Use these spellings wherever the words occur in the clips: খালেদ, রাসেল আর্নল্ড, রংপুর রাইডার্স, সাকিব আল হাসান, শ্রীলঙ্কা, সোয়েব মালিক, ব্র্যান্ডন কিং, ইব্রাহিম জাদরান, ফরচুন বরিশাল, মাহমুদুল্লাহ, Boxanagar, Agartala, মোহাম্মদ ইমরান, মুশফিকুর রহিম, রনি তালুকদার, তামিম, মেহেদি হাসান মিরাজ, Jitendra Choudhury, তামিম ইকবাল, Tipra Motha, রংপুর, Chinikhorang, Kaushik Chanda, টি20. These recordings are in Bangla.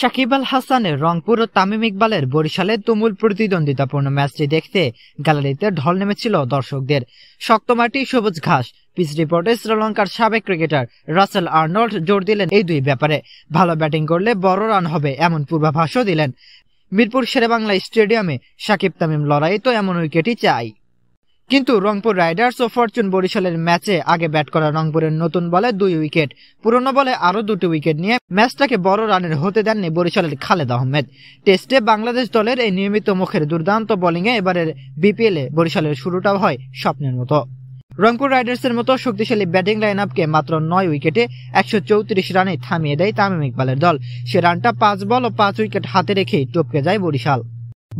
শাকিবাল হাসানের রংপুর ও তামিম ইকবালের বরিশালের তুমুল প্রতিদ্বন্দ্বিতাপূর্ণ ম্যাচটি দেখতে গ্যালারিতে ঢল নেমেছিল দর্শকদের। শক্ত মাটি, সবুজ ঘাস। পিচ রিপোর্টে শ্রীলঙ্কার সাবেক ক্রিকেটার রাসেল আর্নল্ড জোর দিলেন এই দুই ব্যাপারে, ভালো ব্যাটিং করলে বড় রান হবে এমন পূর্বাভাসও দিলেন। মিরপুর শেরেবাংলা স্টেডিয়ামে শাকিব তামিম লড়াই তো এমন উইকেটই চাই। কিন্তু রংপুর রাইডার্স ও ফরচুন বরিশালের ম্যাচে আগে ব্যাট করা রংপুরের নতুন বলে 2 উইকেট, পুরনো বলে আরও 2টি উইকেট নিয়ে ম্যাচটাকে বড় রানের হতে দেননি বরিশালের খালেদ। টেস্টে বাংলাদেশ দলের এই নিয়মিত মুখের দুর্দান্ত বোলিংয়ে এবারের বিপিএলে বরিশালের শুরুটাও হয় স্বপ্নের মতো। রংপুর রাইডার্সের মতো শক্তিশালী ব্যাটিং লাইন আপকে মাত্র 9 উইকেটে 134 রানে থামিয়ে দেয় তামিম ইকবালের দল। সে রানটা 5 বল ও 5 উইকেট হাতে রেখেই টপকে যায় বরিশাল।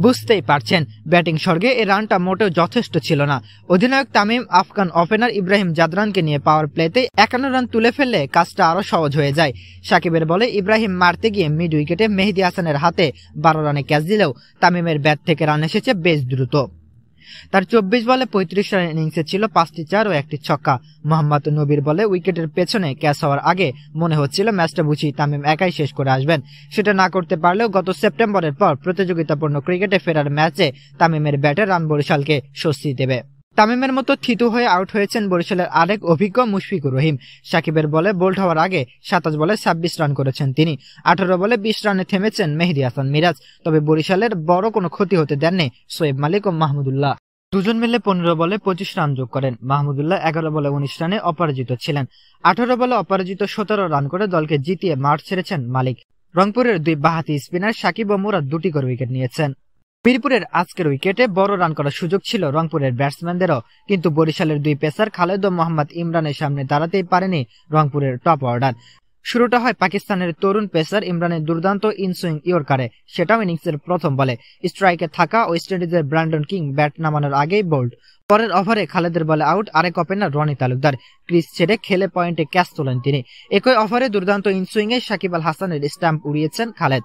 বুঝতেই পারছেন, ব্যাটিং স্বর্গে এ রানটা মোটেও যথেষ্ট ছিল না। অধিনায়ক তামিম আফগান ওপেনার ইব্রাহিম জাদরানকে নিয়ে পাওয়ার প্লেতে 51 রান তুলে ফেললে কাজটা আরও সহজ হয়ে যায়। সাকিবের বলে ইব্রাহিম মারতে গিয়ে মিড উইকেটে মেহেদি হাসানের হাতে 12 রানে ক্যাচ দিলেও তামিমের ব্যাট থেকে রান এসেছে বেশ দ্রুত। তার 24 বলে 35 রানের ইনিংসে ছিল 5টি চার ও 1টি ছক্কা। মোহাম্মদ নবীর বলে উইকেটের পেছনে ক্যাচ হওয়ার আগে মনে হচ্ছিল ম্যাচটা বুঝি তামিম একাই শেষ করে আসবেন। সেটা না করতে পারলেও গত সেপ্টেম্বরের পর প্রতিযোগিতাপূর্ণ ক্রিকেটে ফেরার ম্যাচে তামিমের ব্যাটে রান বরিশালকে স্বস্তি দেবে। তামিমের মতো থিতু হয়ে আউট হয়েছেন বরিশালের আরেক অভিজ্ঞ মুশফিকুর রহিম। সাকিবের বলে বোল্ড হওয়ার আগে 27 বলে 26 রান করেছেন তিনি। 18 বলে 20 রানে থেমেছেন মেহেদি হাসান মিরাজ। তবে বরিশালের বড় কোনো ক্ষতি হতে দেননি সোয়েব মালিক ও মাহমুদুল্লাহ। দুজন মিলে 15 বলে 25 রান যোগ করেন। মাহমুদুল্লাহ 11 বলে 19 রানে অপরাজিত ছিলেন। 18 বলে অপরাজিত 17 রান করে দলকে জিতিয়ে মাঠ ছেড়েছেন মালিক। রংপুরের দুই বাঁহাতি স্পিনার সাকিব ও মুরাদ 2টি করে উইকেট নিয়েছেন। মিরপুরের আজকের উইকেটে বড় রান করার সুযোগ ছিল রংপুরের ব্যাটসম্যানদেরও, কিন্তু বরিশালের দুই পেসার খালেদ ও মোহাম্মদ ইমরানের সামনে দাঁড়াতেই পারেনি রংপুরের টপ অর্ডার। শুরুটা হয় পাকিস্তানের তরুণ পেসার ইমরানের দুর্দান্ত ইনসুইং ইয়র্কারে, সেটাও ইনিংসের প্রথম বলে। স্ট্রাইকে থাকা ওয়েস্ট ইন্ডিজের ব্র্যান্ডন কিং ব্যাট নামানোর আগেই বোল্ড। পরের ওভারে খালেদের বলে আউট আরেক ওপেনার রনি তালুকদার। ক্রিজ ছেড়ে খেলে পয়েন্টে ক্যাচ তোলেন তিনি। একই ওভারে দুর্দান্ত ইনসুইংয়ে শাকিবাল হাসানের স্ট্যাম্প উড়িয়েছেন খালেদ।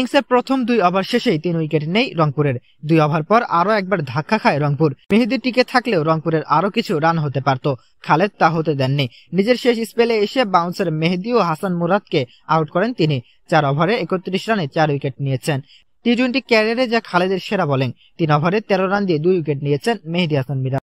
ইনিংসের প্রথম 2 ওভার শেষেই 3 উইকেট নেই রংপুরের। 2 ওভার পর আরও একবার ধাক্কা খায় রংপুর। মেহেদি টিকে থাকলেও রংপুরের আরও কিছু রান হতে পারত, খালেদ তা হতে দেননি। নিজের শেষ স্পেলে এসে বাউন্সের মেহেদি ও হাসান মুরাদকে আউট করেন তিনি। 4 ওভারে 31 রানে 4 উইকেট নিয়েছেন। টি20 ক্যারিয়ারে যা খালেদের সেরা বলেন। 3 ওভারে 13 রান দিয়ে 2 উইকেট নিয়েছেন মেহেদি হাসান মিরাজ।